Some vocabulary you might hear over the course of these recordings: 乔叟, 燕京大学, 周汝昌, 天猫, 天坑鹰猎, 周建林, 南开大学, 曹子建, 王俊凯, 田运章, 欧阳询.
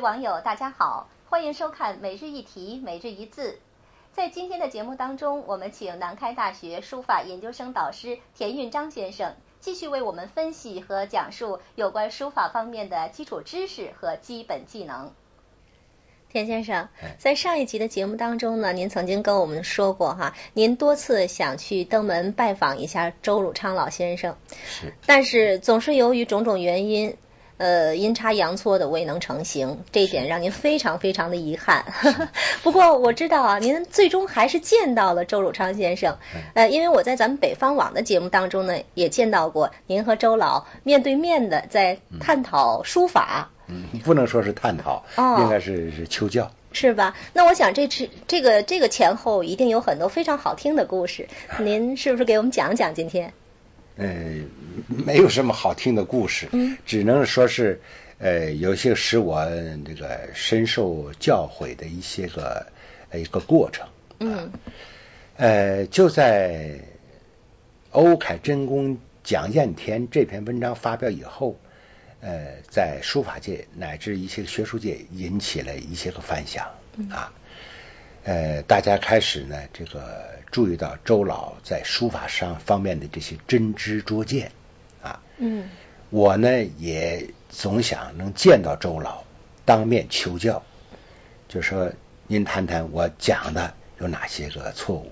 位网友大家好，欢迎收看每日一题每日一字。在今天的节目当中，我们请南开大学书法研究生导师田运章先生继续为我们分析和讲述有关书法方面的基础知识和基本技能。田先生，在上一集的节目当中呢，您曾经跟我们说过哈，您多次想去登门拜访一下周汝昌老先生，但是总是由于种种原因，阴差阳错的未能成行，这一点让您非常非常的遗憾。不过我知道啊，您最终还是见到了周汝昌先生。因为我在咱们北方网的节目当中呢，也见到过您和周老面对面的在探讨书法。不能说是探讨，应该是求教，是吧？那我想这个前后一定有很多非常好听的故事，您是不是给我们讲讲今天？没有什么好听的故事，只能说是有些使我这个深受教诲的一些个一个过程。就在欧闿真公蒋彦田这篇文章发表以后。在书法界乃至一些学术界引起了一些个反响啊，大家开始呢这个注意到周老在书法上方面的这些真知灼见啊，我呢也总想能见到周老，当面求教，就说您谈谈我讲的有哪些个错误，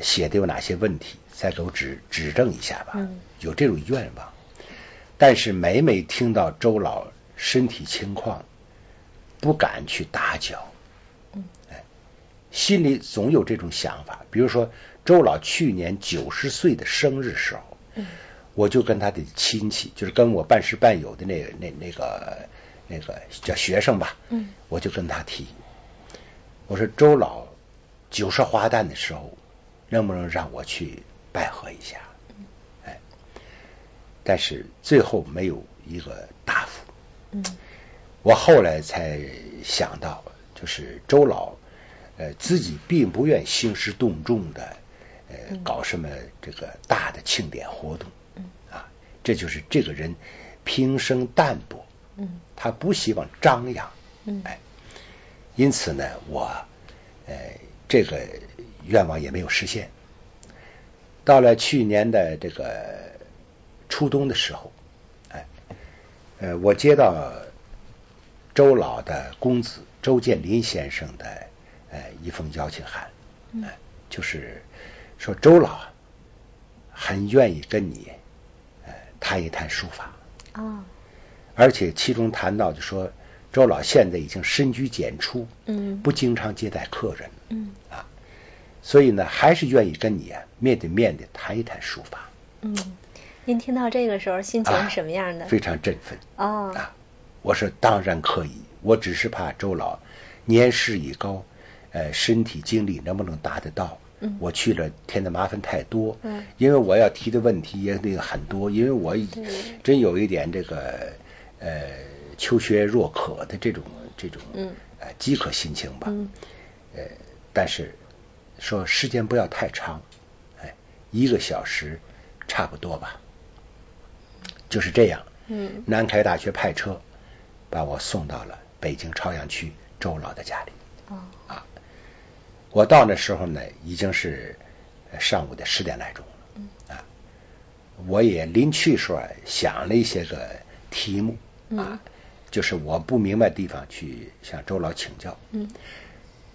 写的有哪些问题，再给我指正一下吧，有这种愿望。但是每每听到周老身体情况不敢去打搅，心里总有这种想法。比如说周老去年90岁的生日时候，我就跟他的亲戚，就是跟我半师半友的那个叫学生吧，我就跟他提，我说周老90花旦的时候能不能让我去拜贺一下，但是最后没有一个答复。我后来才想到，就是周老自己并不愿兴师动众的搞什么这个大的庆典活动啊，这就是这个人平生淡泊，他不希望张扬，因此呢我这个愿望也没有实现。到了去年的这个初冬的时候，我接到周老的公子周建林先生的一封邀请函，就是说周老很愿意跟你谈一谈书法，而且其中谈到就说周老现在已经深居简出，不经常接待客人，所以呢还是愿意跟你面对面的谈一谈书法。您听到这个时候心情是什么样的？非常振奋啊！我说当然可以，我只是怕周老年事已高，身体精力能不能达得到？我去了添的麻烦太多，因为我要提的问题也那个很多，因为我真有一点这个求学若渴的这种饥渴心情吧，但是说时间不要太长，1个小时差不多吧。就是这样，南开大学派车把我送到了北京朝阳区周老的家里。我到那时候呢，已经是上午的10点来钟了。我也临去时候想了一些个题目，就是我不明白的地方去向周老请教。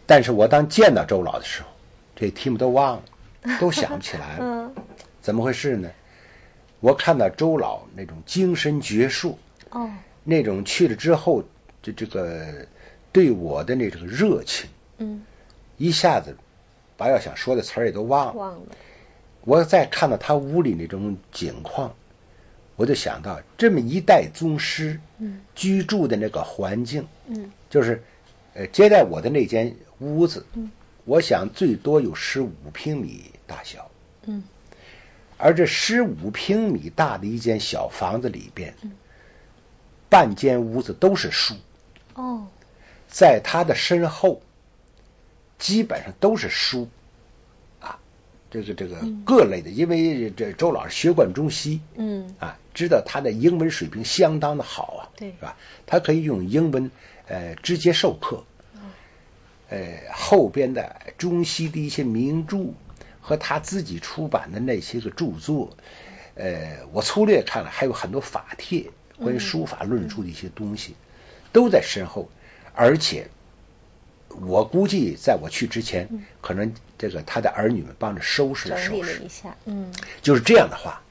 但是我当见到周老的时候，这题目都忘了，都想不起来了。怎么回事呢？我看到周老那种精神矍铄，那种去了之后这个对我的那种热情，一下子把要想说的词儿也都忘了。我再看到他屋里那种景况，我就想到这么一代宗师居住的那个环境，就是接待我的那间屋子，我想最多有15平米大小，而这15平米大的一间小房子里边，半间屋子都是书，在他的身后基本上都是书啊，这个各类的，因为这周老师学贯中西，知道他的英文水平相当的好，对，是吧？他可以用英文直接授课，后边的中西的一些名著和他自己出版的那些个著作，我粗略看了，还有很多法帖关于书法论述的一些东西都在身后，而且我估计在我去之前，可能这个他的儿女们帮着收拾了收拾一下，就是这样的话，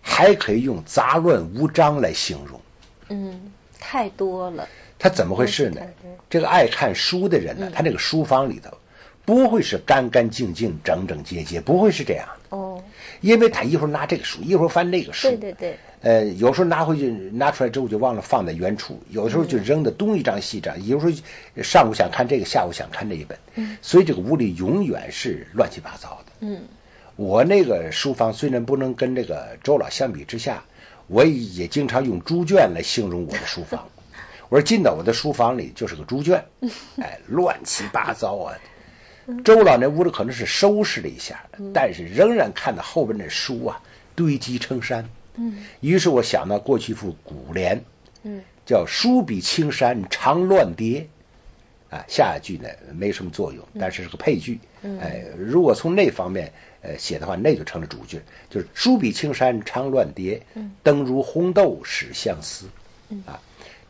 还可以用杂乱无章来形容，太多了。他怎么回事呢？这个爱看书的人呢，他这个书房里头不会是干干净净、整整洁洁，不会是这样的。因为他一会儿拿这个书，一会儿翻那个书，对。有时候拿回去拿出来之后就忘了放在原处，有时候就扔的东一张西一张，有时候上午想看这个，下午想看这一本，所以这个屋里永远是乱七八糟的。我那个书房虽然不能跟这个周老相比之下，我也经常用猪圈来形容我的书房。我说进到我的书房里就是个猪圈，乱七八糟啊。周老那屋子可能是收拾了一下，但是仍然看到后边的书啊堆积成山。于是我想到过去一副古联，叫书比青山常乱叠啊，下一句呢没什么作用，但是是个配句。如果从那方面写的话，那就成了主句，就是书比青山常乱叠，灯如红豆始相思。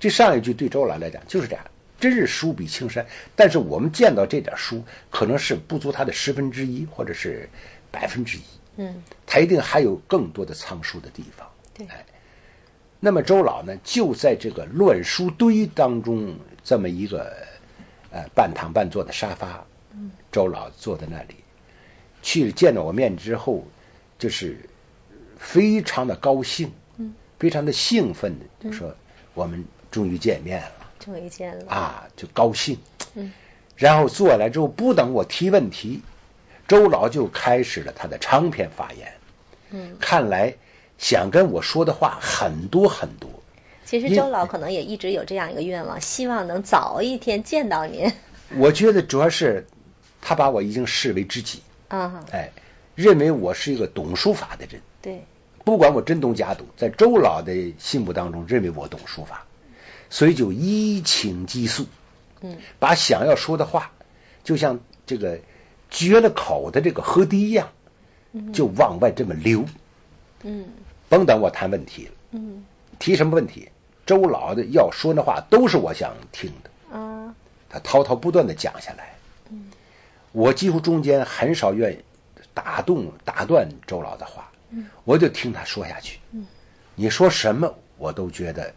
这上一句对周老来讲就是这样，真是书比青山，但是我们见到这点书可能是不足它的1/10或者是1%，它一定还有更多的藏书的地方。那么周老呢，就在这个乱书堆当中，这么一个半躺半坐的沙发，周老坐在那里，去见到我面之后，就是非常的高兴，非常的兴奋的，就说我们终于见面了。就高兴。然后坐下来之后，不等我提问题，周老就开始了他的长篇发言。看来想跟我说的话很多很多。其实周老可能也一直有这样一个愿望，希望能早一天见到您。我觉得主要是他把我已经视为知己啊，认为我是一个懂书法的人。不管我真懂假懂，在周老的心目当中认为我懂书法。所以就一请即诉，把想要说的话，就像这个绝了口的这个河堤一样，就往外这么流。甭等我谈问题了，提什么问题，周老的要说的话都是我想听的啊。他滔滔不断的讲下来，我几乎中间很少愿意打断周老的话，我就听他说下去。你说什么我都觉得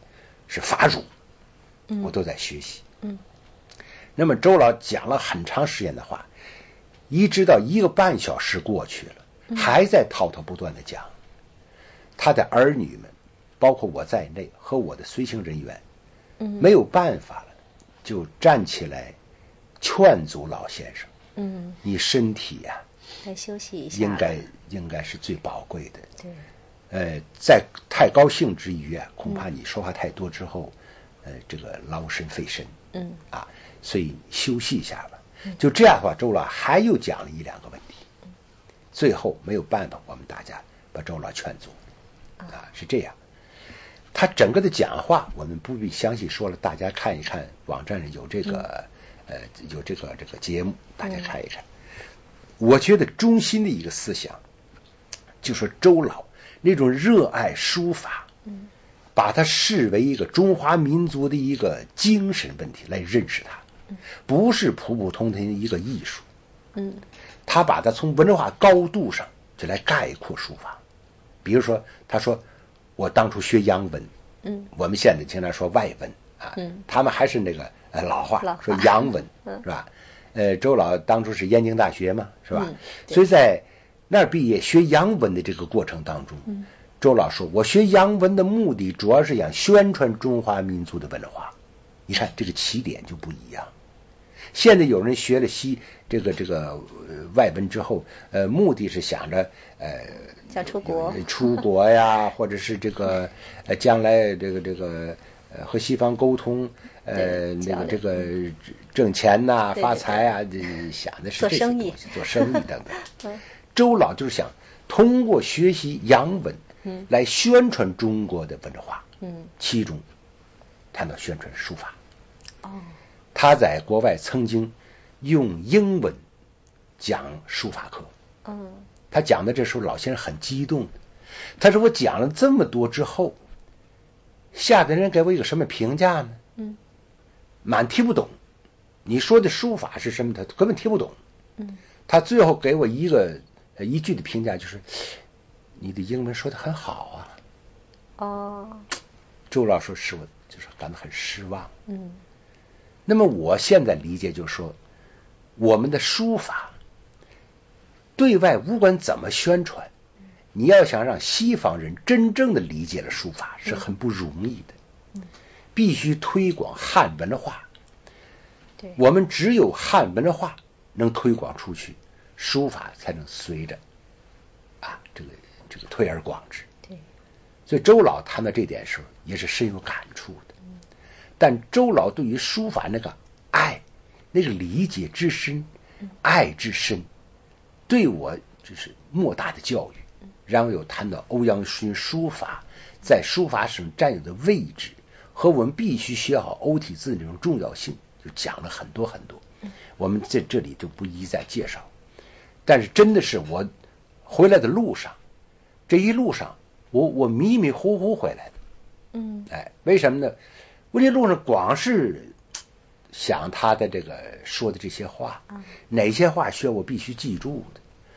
是法儒，我都在学习。那么周老讲了很长时间的话，一直到1个半小时过去了，还在滔滔不断的讲。他的儿女们，包括我在内和我的随行人员，没有办法了，就站起来劝阻老先生：“你身体呀，该休息一下，应该是最宝贵的。”在太高兴之余啊，恐怕你说话太多之后，这个劳神费神，所以休息一下吧。就这样的话，周老还又讲了1、2个问题，最后没有办法，我们大家把周老劝阻啊，是这样。他整个的讲话我们不必详细说了，大家看一看网站上有这个有这个节目，大家看一看。我觉得中心的一个思想就说周老那种热爱书法，把它视为一个中华民族的一个精神问题来认识它，不是普普通通一个艺术。他把它从文化高度上就来概括书法。比如说，他说我当初学洋文，我们现在经常说外文啊，他们还是那个老话说洋文，是吧？周老当初是燕京大学嘛，是吧？所以在那儿毕业学洋文的这个过程当中，周老说我学洋文的目的主要是想宣传中华民族的文化。你看这个起点就不一样。现在有人学了这个外文之后，目的是想着想出国呀，或者是这个将来这个和西方沟通，这个挣钱呐，发财啊，想的是这些东西，做生意等等。周老就是想通过学习洋文来宣传中国的文化，其中谈到宣传书法。他在国外曾经用英文讲书法课。他讲的这时候老先生很激动，他说我讲了这么多之后，下边人给我一个什么评价呢？满听不懂，你说的书法是什么他根本听不懂。他最后给我一句的评价，就是你的英文说的很好啊。周老师使我就是感到很失望。那么我现在理解就是说，我们的书法对外无关怎么宣传，你要想让西方人真正的理解了书法是很不容易的。必须推广汉文化，我们只有汉文化能推广出去，书法才能随着这个推而广之。所以周老谈到这点时候也是深有感触的。但周老对于书法那个爱，那个理解之深，爱之深，对我就是莫大的教育，然后又谈到欧阳询书法在书法史上占有的位置和我们必须学好欧体字那种重要性，就讲了很多很多，我们在这里就不一再介绍。但是真的是我回来的路上，这一路上我迷迷糊糊回来的。为什么呢？我这路上光是想他的这个说的这些话，哪些话需要我必须记住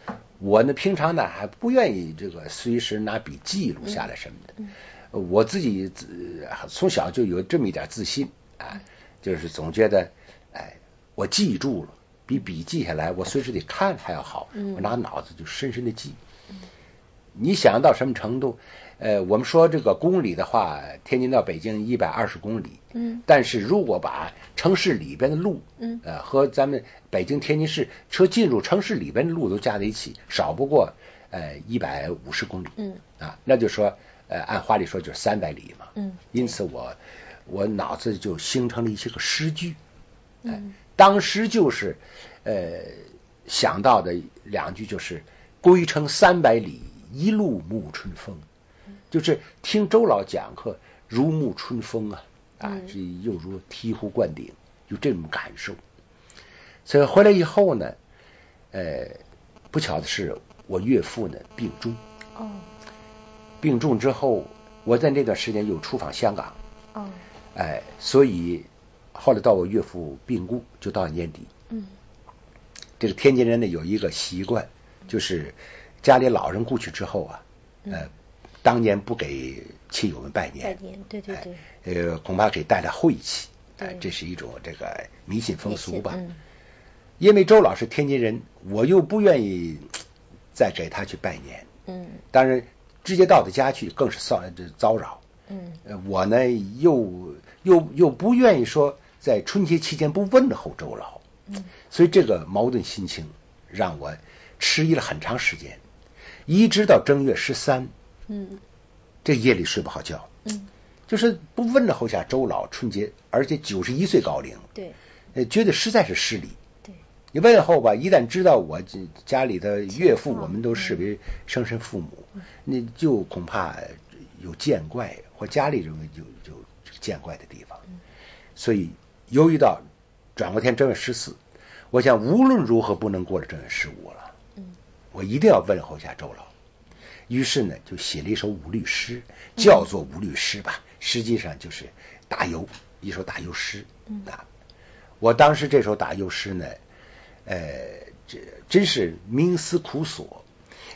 的，我呢平常呢还不愿意这个随时拿笔记录下来什么的。我自己从小就有这么一点自信啊，就是总觉得我记住了比笔记下来我随时得看还要好，我拿脑子就深深的记。你想到什么程度？我们说这个公里的话，天津到北京120公里。但是如果把城市里边的路，和咱们北京天津市车进入城市里边的路都加在一起，少不过150公里。那就说按话里说就是300里嘛。因此我脑子就形成了一些个诗句。当时就是想到的两句就是归程300里，一路沐春风。就是听周老讲课如沐春风这又如醍醐灌顶，有这种感受。所以回来以后呢，不巧的是我岳父呢病重。病重之后我在那段时间又出访香港。所以后来到我岳父病故就到年底。这个天津人呢有一个习惯，就是家里老人故去之后当年不给亲友们拜年，对，恐怕给带来晦气，这是一种这个迷信风俗吧。因为周老是天津人，我又不愿意再给他去拜年，当然直接到他家去更是骚扰。我呢又不愿意说在春节期间不问候周老，所以这个矛盾心情让我迟疑了很长时间，一直到正月13，这夜里睡不好觉。就是不问候下周老春节，而且91岁高龄，觉得实在是失礼。你问候吧，一旦知道我家里的岳父我们都视为生身父母，那就恐怕有见怪，或家里认为有见怪的地方。所以由于到转过天正月14，我想无论如何不能过了正月15了，我一定要问候一下周老。于是呢就写了一首五律诗，叫做五律诗吧，实际上就是一首打油诗。我当时这首打油诗呢，这真是冥思苦所。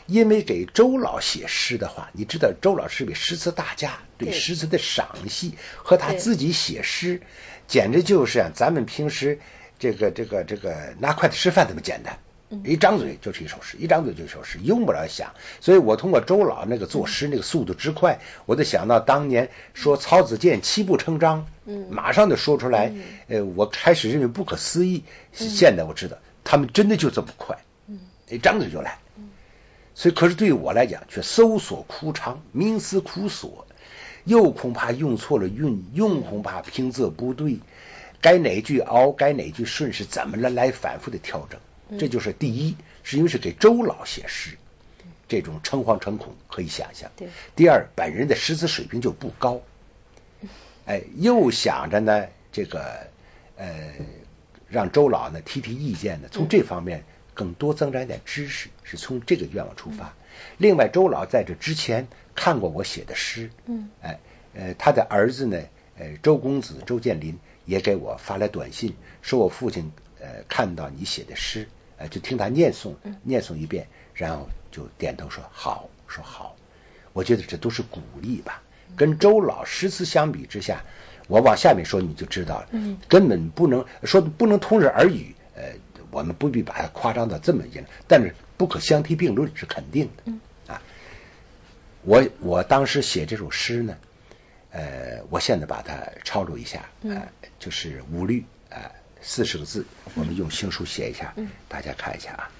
因为给周老写诗的话，你知道周老是比诗词大家，对诗词的赏析和他自己写诗简直就是咱们平时这个拿筷子吃饭这么简单，一张嘴就是一首诗，用不了想。所以我通过周老那个作诗那个速度之快，我就想到当年说曹子建七步成章，马上就说出来。我开始认为不可思议，现在我知道他们真的就这么快，一张嘴就来。所以可是对于我来讲却搜索枯肠，冥思苦所，又恐怕用错了韵，恐怕平仄不对，该哪句拗，该哪句顺，是怎么来反复的调整。这就是第一是因为是给周老写诗，这种诚惶诚恐可以想象。第二，本人的诗词水平就不高，又想着呢这个让周老呢提提意见呢，从这方面更多增长一点知识，是从这个愿望出发。另外，周老在这之前看过我写的诗，他的儿子呢，周公子周建林也给我发来短信，说我父亲看到你写的诗，就听他念诵一遍，然后就点头说好，说好。我觉得这都是鼓励吧。跟周老诗词相比之下，我往下面说你就知道了，根本不能说不能同日而语。我们不必把它夸张到这么严重，但是不可相提并论是肯定的。我当时写这首诗呢，我现在把它抄录一下，就是五律，40个字，我们用行书写一下，大家看一下啊。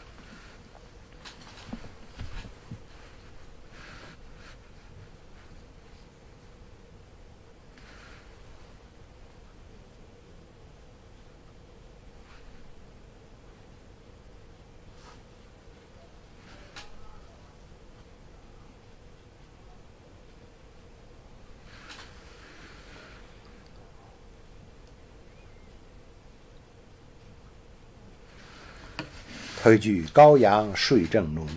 头一句羔羊睡正浓，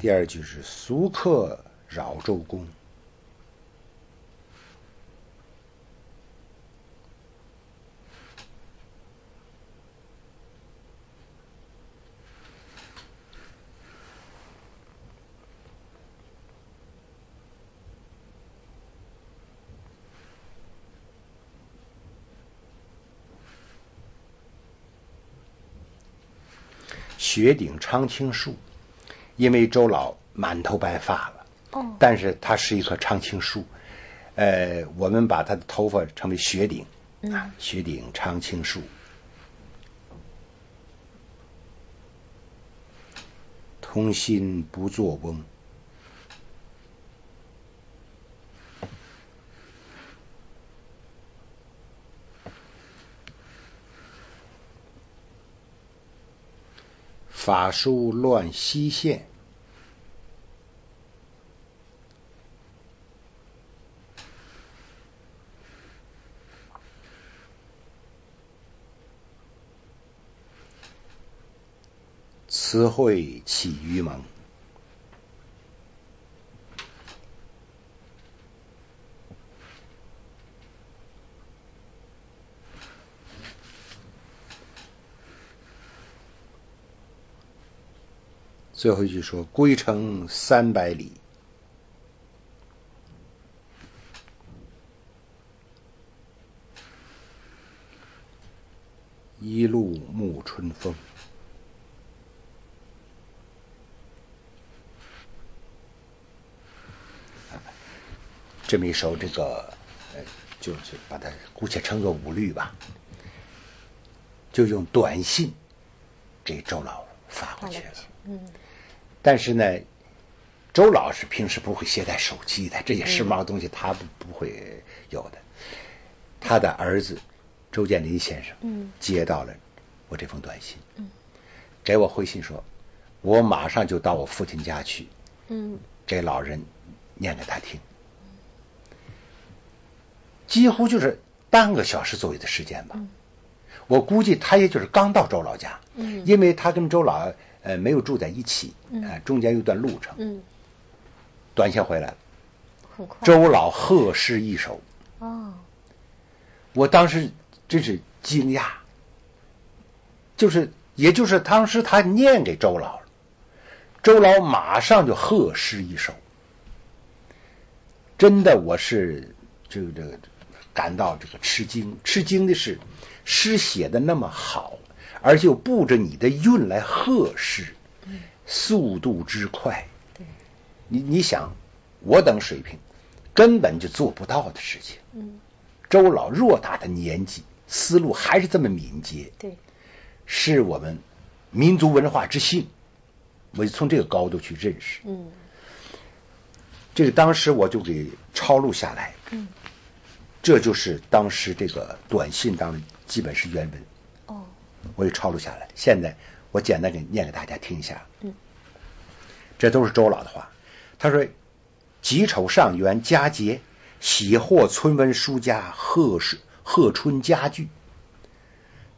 第二句是俗客扰周公，绝顶常青树，因为周老满头白发了，但是它是一棵常青树，我们把它的头发称为雪顶，雪顶常青树。童心不作翁，法书乱西县，词汇起于蒙。最后一句说归程300里，一路沐春风。这么一首这个就把它姑且称作五律吧，就用短信给周老发过去了。但是呢，周老师平时不会携带手机的，这些时髦的东西他不会有的。他的儿子周建林先生接到了我这封短信，给我回信说，我马上就到我父亲家去，给老人念给他听。几乎就是半个小时左右的时间吧，我估计他也就是刚到周老家，因为他跟周老没有住在一起，中间有段路程。短信回来了，很快。周老贺诗一首。我当时真是惊讶，也就是当时他念给周老了，周老马上就贺诗一首。真的，我是这个感到这个吃惊。吃惊的是，诗写的那么好，而且布着你的韵来贺诗，速度之快，你想我等水平根本就做不到的事情。周老偌大的年纪，思路还是这么敏捷，是我们民族文化之幸。我就从这个高度去认识。这个当时我就给抄录下来，这就是当时这个短信当基本是原文。我也抄录下来，现在我简单给念给大家听一下。这都是周老的话。他说：“己丑上元佳节，喜获村文书家贺诗贺春家具。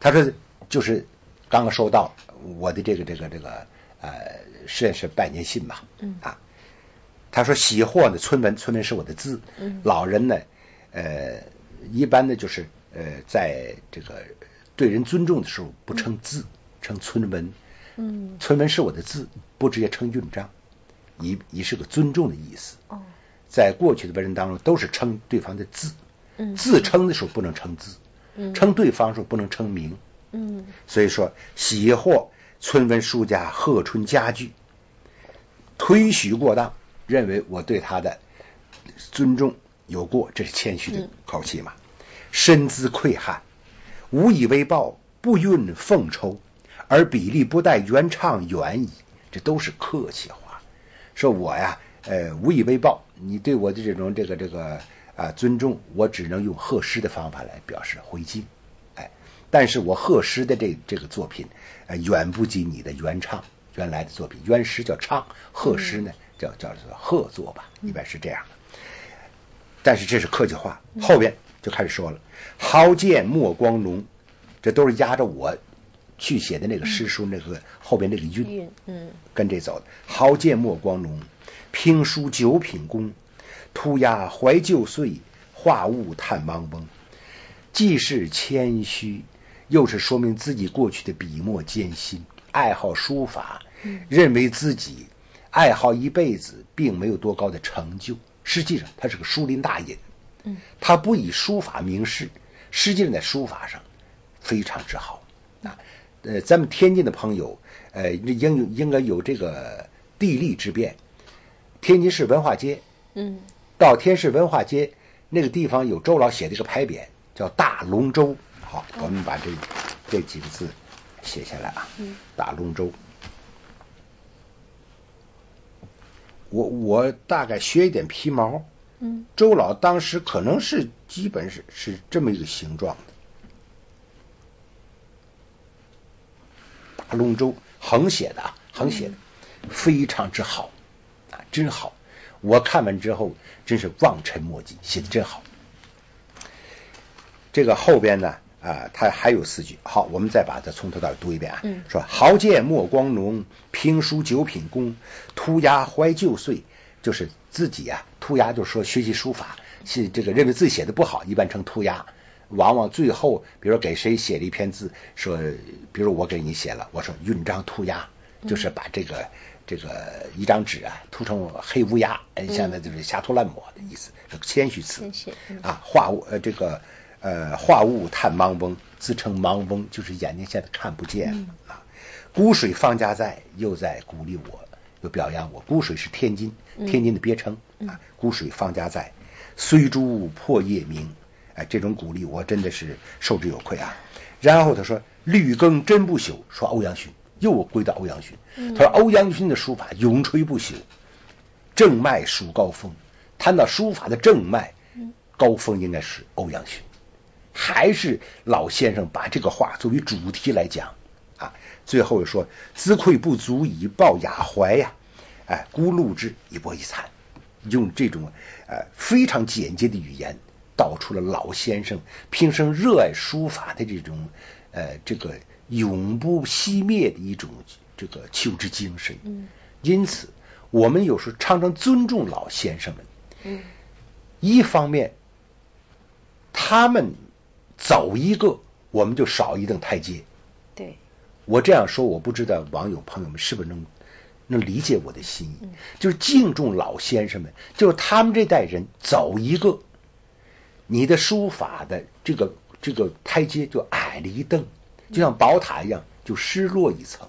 他说就是刚刚收到我的这个实验室拜年信嘛，啊，他说喜获呢村文是我的字，老人呢一般呢就是在这个对人尊重的时候不称字，称村文，村文是我的字，不直接称韵章，以是个尊重的意思。哦，在过去的文人当中都是称对方的字，自称的时候不能称字，称对方的时候不能称名，所以说喜获村文书家贺春家具，推许过当，认为我对他的尊重有过，这是谦虚的口气嘛。深知愧憾，无以为报，不运奉酬，而比例不待原唱远矣。这都是客气话，说我呀，无以为报，你对我的这种这个尊重，我只能用贺诗的方法来表示回敬。哎，但是我贺诗的这个作品，远不及你的原唱原来的作品。原诗叫唱，贺诗呢叫贺作吧，一般是这样的。但是这是客气话，后边就开始说了，豪健莫光浓，这都是压着我去写的那个诗书那个后边那个韵，跟这走的。豪健莫光浓，评书九品工，突压怀旧岁，化物探汪翁。既是谦虚，又是说明自己过去的笔墨艰辛，爱好书法，认为自己爱好一辈子并没有多高的成就，实际上他是个书林大隐。他不以书法名士，实际上在书法上非常之好啊。咱们天津的朋友，应该有这个地利之便。天津市文化街，到天市文化街那个地方有周老写的一个牌匾，叫大龙舟。好，我们把这几个字写下来啊。大龙舟，我大概学一点皮毛。周老当时可能是基本是这么一个形状的，大龙舟横写的，非常之好啊，真好！我看完之后真是望尘莫及，写的真好。这个后边呢啊，它还有四句。好，我们再把它从头到尾读一遍啊。说豪健莫光浓，评书九品工，突压怀旧岁，就是自己啊，涂鸦就是说学习书法，是这个认为自己写的不好，一般称涂鸦。往往最后，比如说给谁写了一篇字，说，比如我给你写了，我说韵章涂鸦，就是把这个一张纸啊涂成黑乌鸦，现在就是瞎涂乱抹的意思，是谦虚词啊。化物探盲翁，自称盲翁，就是眼睛现在看不见了啊。孤水方家在，又在鼓励我。就表扬我，孤水是天津的别称啊。孤水方家在，虽珠破夜明，哎，这种鼓励我真的是受之有愧啊。然后他说绿庚真不朽，说欧阳询，又归到欧阳询。他说欧阳询的书法永垂不朽，正脉属高峰。谈到书法的正脉，高峰应该是欧阳询，还是老先生把这个话作为主题来讲。啊，最后又说自愧不足以报雅怀呀，哎，孤鹭之以博一餐，用这种非常简洁的语言道出了老先生平生热爱书法的这种这个永不熄灭的一种这个求知精神。因此我们有时候常常尊重老先生们。一方面他们走一个我们就少一等台阶。对。我这样说，我不知道网友朋友们是不是能理解我的心意，就是敬重老先生们，就是他们这代人走一个，你的书法的这个台阶就矮了一蹬，就像宝塔一样，就失落一层。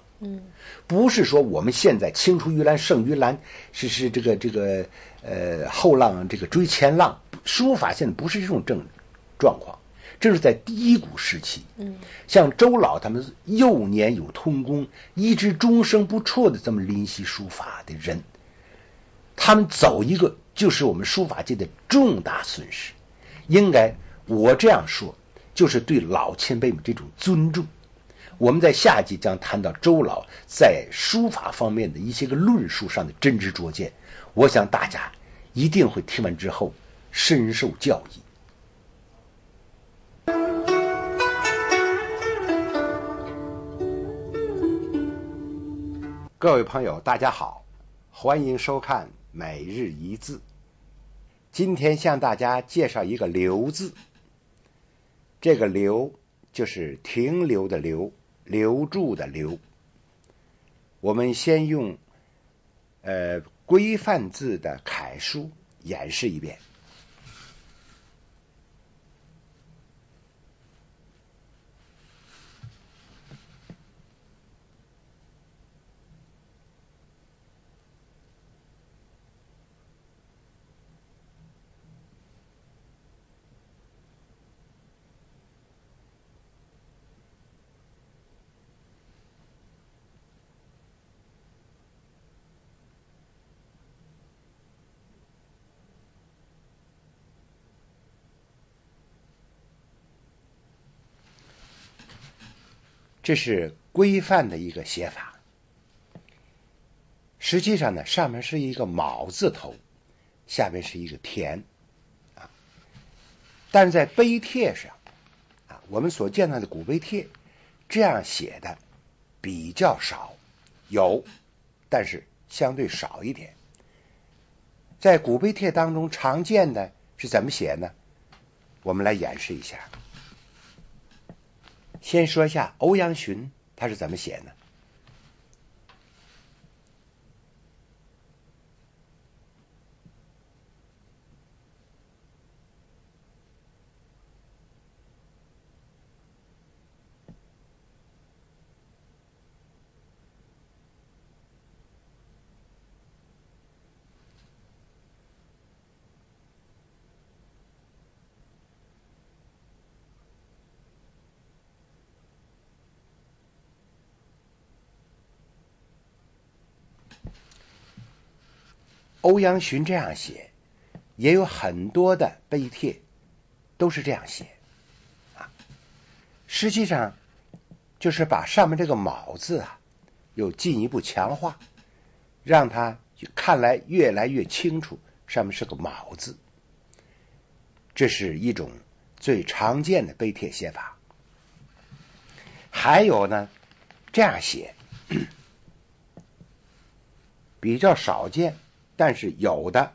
不是说我们现在青出于蓝胜于蓝，是这个后浪这个追前浪，书法现在不是这种状况。这是在低谷时期，像周老他们幼年有通功，一直终生不辍的这么临习书法的人，他们走一个就是我们书法界的重大损失。应该我这样说，就是对老前辈们这种尊重。我们在下集将谈到周老在书法方面的一些个论述上的真知灼见，我想大家一定会听完之后深受教益。各位朋友，大家好，欢迎收看每日一字。今天向大家介绍一个留字，这个留就是停留的留，留住的留。我们先用规范字的楷书演示一遍。这是规范的一个写法。实际上呢，上面是一个卯字头，下面是一个田啊。但是在碑帖上啊，我们所见到的古碑帖这样写的比较少，有，但是相对少一点。在古碑帖当中常见的是怎么写呢？我们来演示一下。先说一下欧阳询他是怎么写呢？欧阳询这样写，也有很多的碑帖都是这样写啊。实际上就是把上面这个卯字啊，又进一步强化，让它看来越来越清楚，上面是个卯字。这是一种最常见的碑帖写法。还有呢，这样写比较少见。但是有的，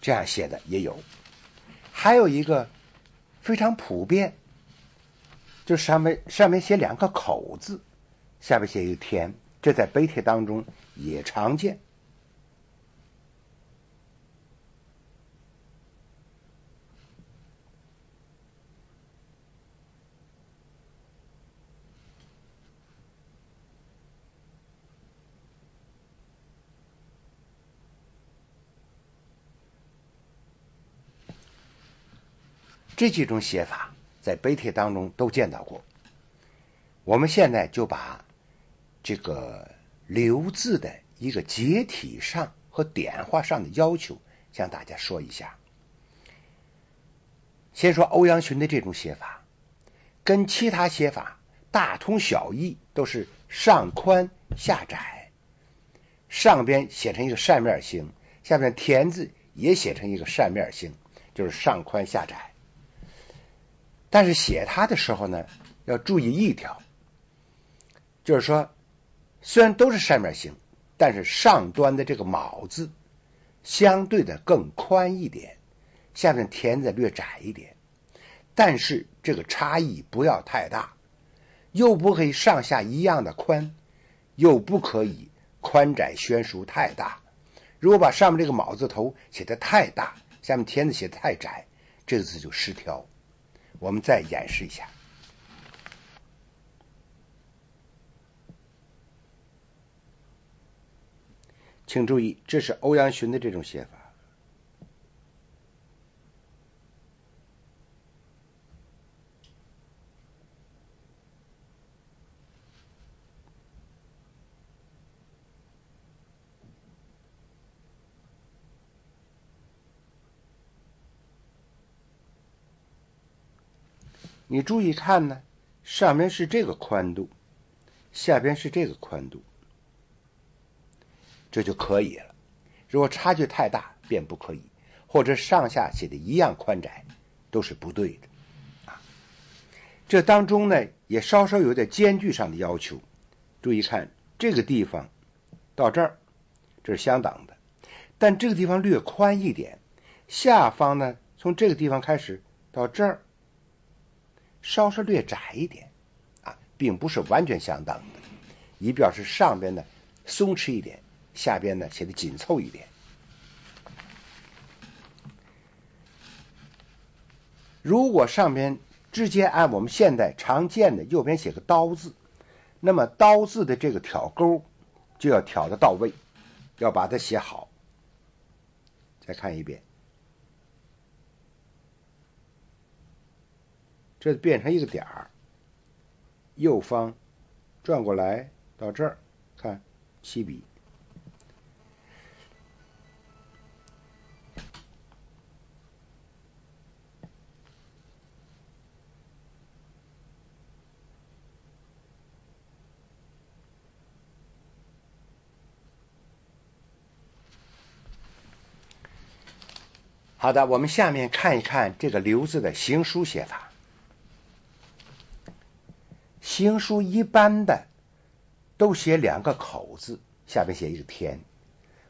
这样写的也有。还有一个非常普遍，就上面写两个口字，下面写一个田，这在碑帖当中也常见。这几种写法在碑帖当中都见到过。我们现在就把这个留字的一个结体上和点画上的要求向大家说一下。先说欧阳询的这种写法，跟其他写法大同小异，都是上宽下窄，上边写成一个扇面形，下边田字也写成一个扇面形，就是上宽下窄。但是写它的时候呢，要注意一条，就是说虽然都是扇面形，但是上端的这个卯字相对的更宽一点，下面田字略窄一点，但是这个差异不要太大，又不可以上下一样的宽，又不可以宽窄悬殊太大。如果把上面这个卯字头写得太大，下面田字写得太窄，这个字就失调。我们再演示一下。请注意，这是欧阳询的这种写法。你注意看呢，上面是这个宽度，下边是这个宽度，这就可以了。如果差距太大便不可以，或者上下写的一样宽窄都是不对的啊。这当中呢也稍稍有点间距上的要求，注意看这个地方到这儿，这是相等的，但这个地方略宽一点，下方呢从这个地方开始到这儿稍稍略窄一点啊，并不是完全相等的，以表示上边呢松弛一点，下边呢写的紧凑一点。如果上边直接按我们现在常见的右边写个刀字，那么刀字的这个挑钩就要挑得到位，要把它写好。再看一遍，这变成一个点儿，右方转过来到这儿，看7:1。好的，我们下面看一看这个刘字的行书写法。行书一般的都写两个口字，下面写一个田，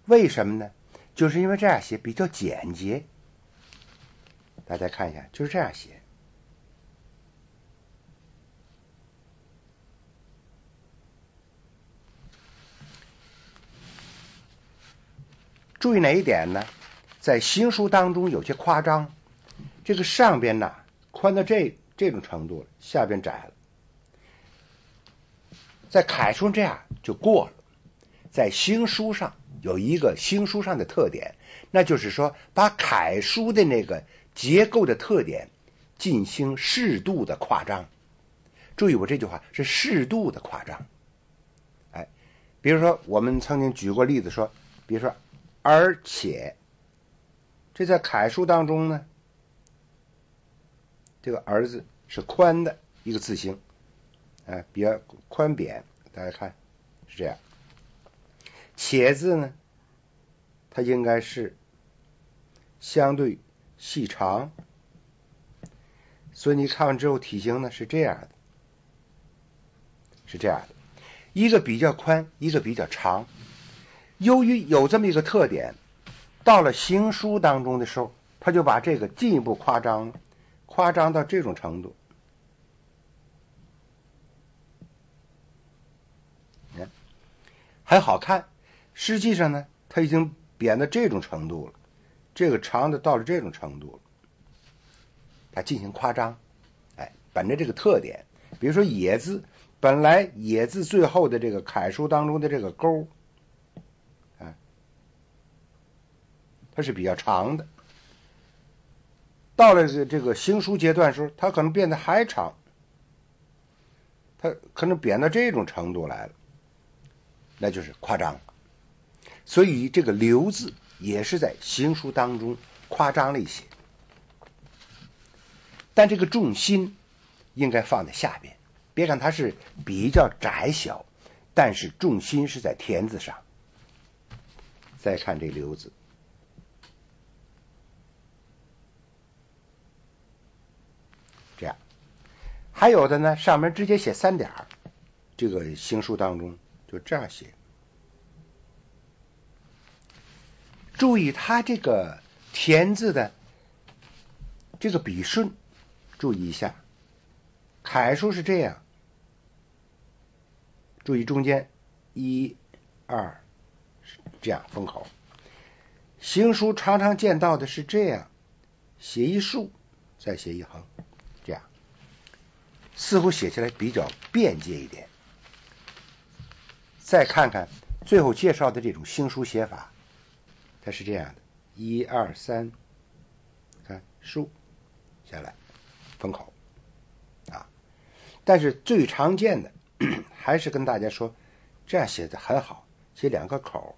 为什么呢？就是因为这样写比较简洁。大家看一下，就是这样写，注意哪一点呢？在行书当中有些夸张，这个上边呢宽到这种程度了，下边窄了，在楷书这样就过了。在行书上有一个行书上的特点，那就是说把楷书的那个结构的特点进行适度的夸张。注意我这句话是适度的夸张。哎，比如说我们曾经举过例子说，比如说而且，这在楷书当中呢，这个儿字是宽的一个字形，哎，比较宽扁，大家看是这样。且字呢，它应该是相对细长，所以你看完之后体型呢是这样的，是这样的，一个比较宽，一个比较长。由于有这么一个特点，到了行书当中的时候，他就把这个进一步夸张了，夸张到这种程度。嗯，还好看，实际上呢，他已经扁到这种程度了，这个长的到了这种程度了，他进行夸张。哎，本着这个特点，比如说也字，本来也字最后的这个楷书当中的这个钩，它是比较长的，到了这个行书阶段的时候，它可能变得还长，它可能扁到这种程度来了，那就是夸张。所以这个刘字也是在行书当中夸张了一些，但这个重心应该放在下边。别看它是比较窄小，但是重心是在田字上。再看这刘字，这样，还有的呢，上面直接写3点，这个行书当中就这样写。注意它这个田字的这个笔顺，注意一下，楷书是这样，注意中间1、2这样封口，行书常常见到的是这样，写一竖，再写一横。似乎写起来比较便捷一点。再看看最后介绍的这种行书写法，它是这样的，1、2、3，看竖下来封口啊。但是最常见的还是跟大家说，这样写的很好，写两个口。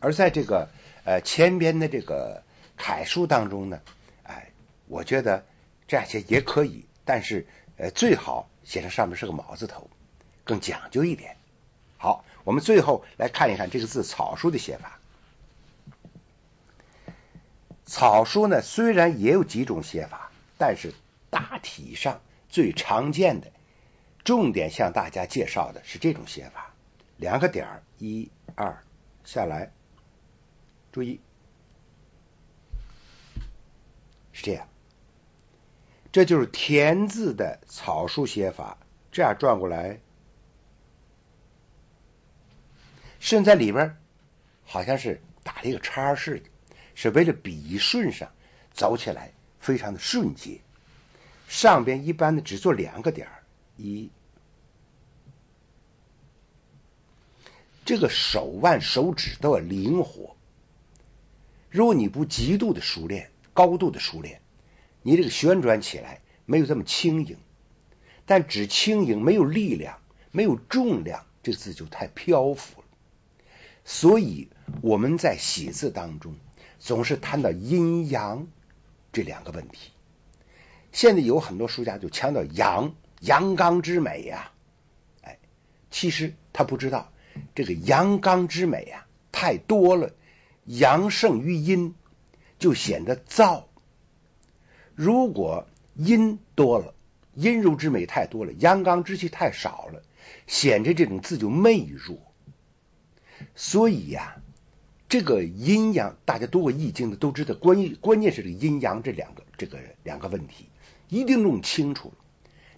而在这个前边的这个楷书当中呢，我觉得这样写也可以，但是最好写成上面是个毛字头，更讲究一点。好，我们最后来看一看这个字草书的写法。草书呢虽然也有几种写法，但是大体上最常见的重点向大家介绍的是这种写法，两个点儿，一二下来，注意是这样，这就是田字的草书写法。这样转过来，甚至在里边好像是打了一个叉似的，是为了笔顺上走起来非常的顺捷。上边一般的只做两个点儿，一，这个手腕手指都要灵活。如果你不极度的熟练、高度的熟练，你这个旋转起来没有这么轻盈。但只轻盈没有力量、没有重量，这字就太漂浮了。所以我们在写字当中总是谈到阴阳这两个问题。现在有很多书家就强调阳，阳刚之美呀、啊，哎，其实他不知道这个阳刚之美呀、啊、太多了，阳胜于阴，就显得燥。如果阴多了，阴柔之美太多了，阳刚之气太少了，显着这种字就媚弱。所以呀、啊，这个阴阳，大家读过易经的都知道，关键是这个阴阳这两个问题一定弄清楚了。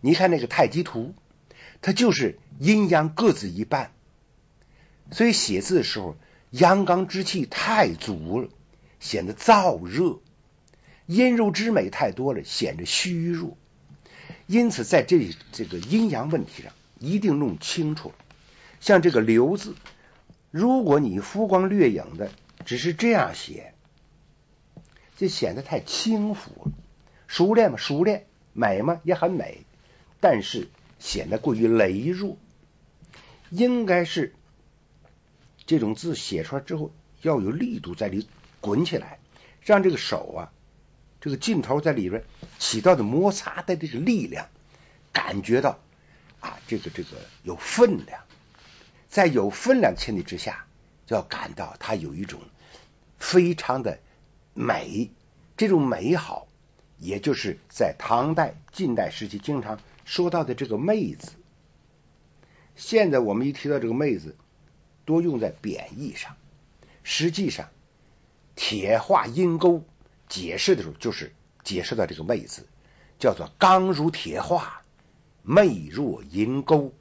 你看那个太极图，它就是阴阳各自一半，所以写字的时候阳刚之气太足了，显得燥热；阴柔之美太多了，显得虚弱。因此在这个阴阳问题上一定弄清楚了。像这个流字，如果你浮光掠影的只是这样写，就显得太轻浮了。熟练嘛，熟练；美嘛，也很美，但是显得过于羸弱。应该是这种字写出来之后要有力度在里滚起来，让这个手啊，这个劲头在里边起到的摩擦的这个力量，感觉到啊，这个有分量。在有分量的前提之下，就要感到它有一种非常的美，这种美好，也就是在唐代、近代时期经常说到的这个媚字。现在我们一提到这个媚字，多用在贬义上，实际上铁画阴沟解释的时候，就是解释到这个媚字叫做刚如铁画，媚若银钩。